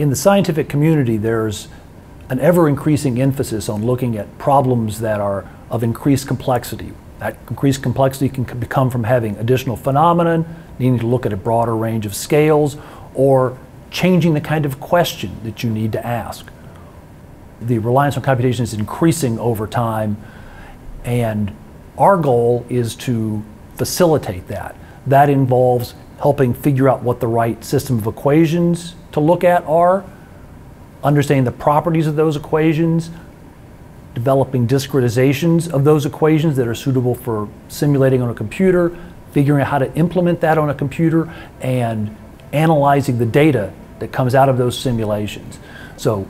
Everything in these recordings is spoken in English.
in the scientific community, there's an ever-increasing emphasis on looking at problems that are of increased complexity. That increased complexity can come from having additional phenomenon, needing to look at a broader range of scales, or changing the kind of question that you need to ask. The reliance on computation is increasing over time, and our goal is to facilitate that. That involves helping figure out what the right system of equations to look at are, understanding the properties of those equations, developing discretizations of those equations that are suitable for simulating on a computer, figuring out how to implement that on a computer, and analyzing the data that comes out of those simulations. So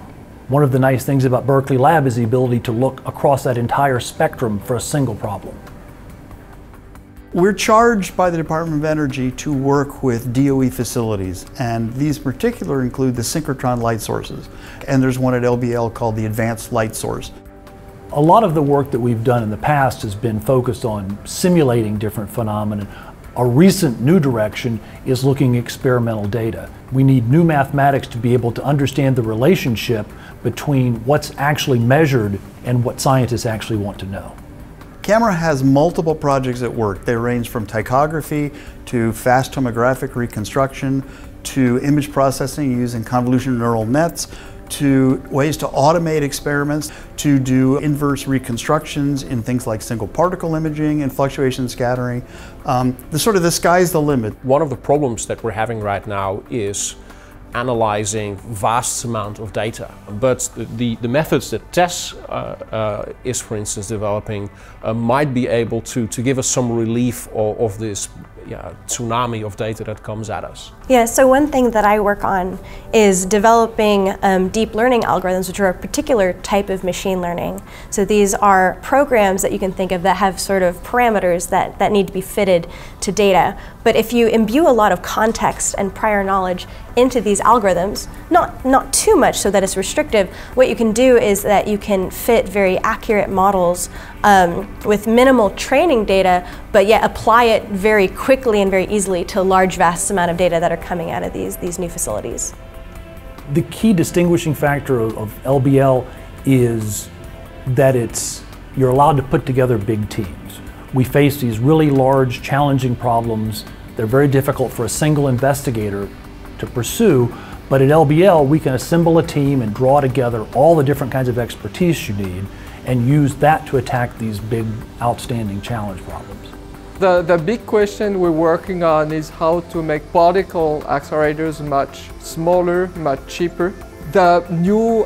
one of the nice things about Berkeley Lab is the ability to look across that entire spectrum for a single problem. We're charged by the Department of Energy to work with DOE facilities, and these in particular include the synchrotron light sources, and there's one at LBL called the Advanced Light Source. A lot of the work that we've done in the past has been focused on simulating different phenomena. A recent new direction is looking at experimental data. We need new mathematics to be able to understand the relationship between what's actually measured and what scientists actually want to know. CAMERA has multiple projects at work. They range from tachography to fast tomographic reconstruction to image processing using convolutional neural nets, to ways to automate experiments, to do inverse reconstructions in things like single particle imaging and fluctuation scattering. The sky's the limit. One of the problems that we're having right now is analyzing vast amounts of data. But the methods that TESS is, for instance, developing might be able to give us some relief of this tsunami of data that comes at us. Yeah, so one thing that I work on is developing deep learning algorithms, which are a particular type of machine learning. So these are programs that you can think of that have sort of parameters that need to be fitted to data. But if you imbue a lot of context and prior knowledge into these algorithms, not too much so that it's restrictive, what you can do is that you can fit very accurate models with minimal training data, but yet apply it very quickly and very easily to large, vast amount of data that are coming out of these new facilities. The key distinguishing factor of LBL is that you're allowed to put together big teams. We face these really large, challenging problems. They're very difficult for a single investigator to pursue, but at LBL we can assemble a team and draw together all the different kinds of expertise you need and use that to attack these big, outstanding challenge problems. The big question we're working on is how to make particle accelerators much smaller, much cheaper. The new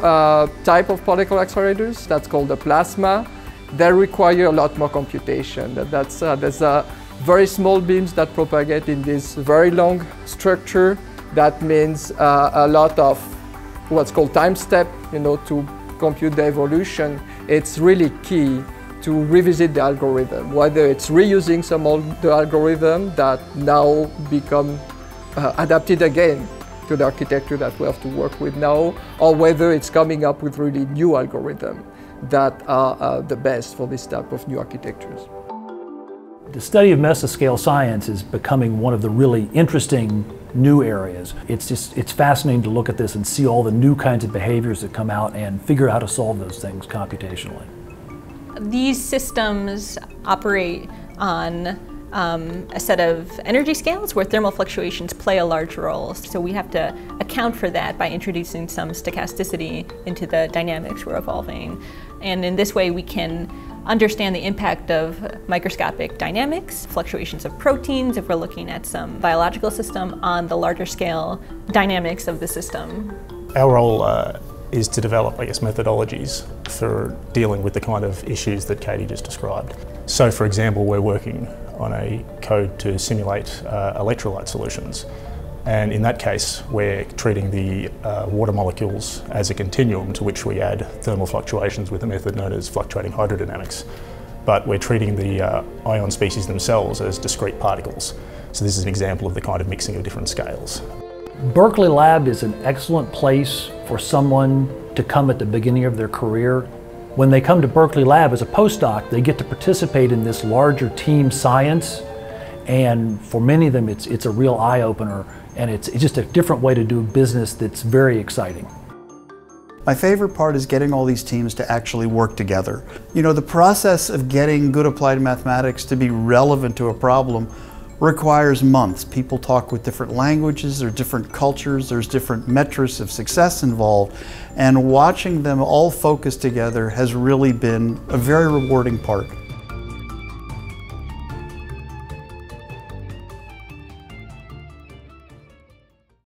type of particle accelerators, that's called the plasma, they require a lot more computation. There's very small beams that propagate in this very long structure. That means a lot of what's called time step, to compute the evolution. It's really key to revisit the algorithm, whether it's reusing some old algorithm that now become adapted again to the architecture that we have to work with now, or whether it's coming up with really new algorithm that are the best for this type of new architectures. The study of mesoscale science is becoming one of the really interesting new areas. It's fascinating to look at this and see all the new kinds of behaviors that come out and figure out how to solve those things computationally. These systems operate on a set of energy scales where thermal fluctuations play a large role. So we have to account for that by introducing some stochasticity into the dynamics we're evolving. And in this way we can understand the impact of microscopic dynamics, fluctuations of proteins, if we're looking at some biological system, on the larger scale dynamics of the system. Our role is to develop, methodologies for dealing with the kind of issues that Katie just described. So, for example, we're working on a code to simulate electrolyte solutions. And in that case, we're treating the water molecules as a continuum to which we add thermal fluctuations with a method known as fluctuating hydrodynamics. But we're treating the ion species themselves as discrete particles. So this is an example of the kind of mixing of different scales. Berkeley Lab is an excellent place for someone to come at the beginning of their career. When they come to Berkeley Lab as a postdoc, they get to participate in this larger team science. And for many of them, it's a real eye-opener And it's just a different way to do business that's very exciting. My favorite part is getting all these teams to actually work together. You know, the process of getting good applied mathematics to be relevant to a problem requires months. People talk with different languages, there are different cultures, there's different metrics of success involved, and watching them all focus together has really been a very rewarding part.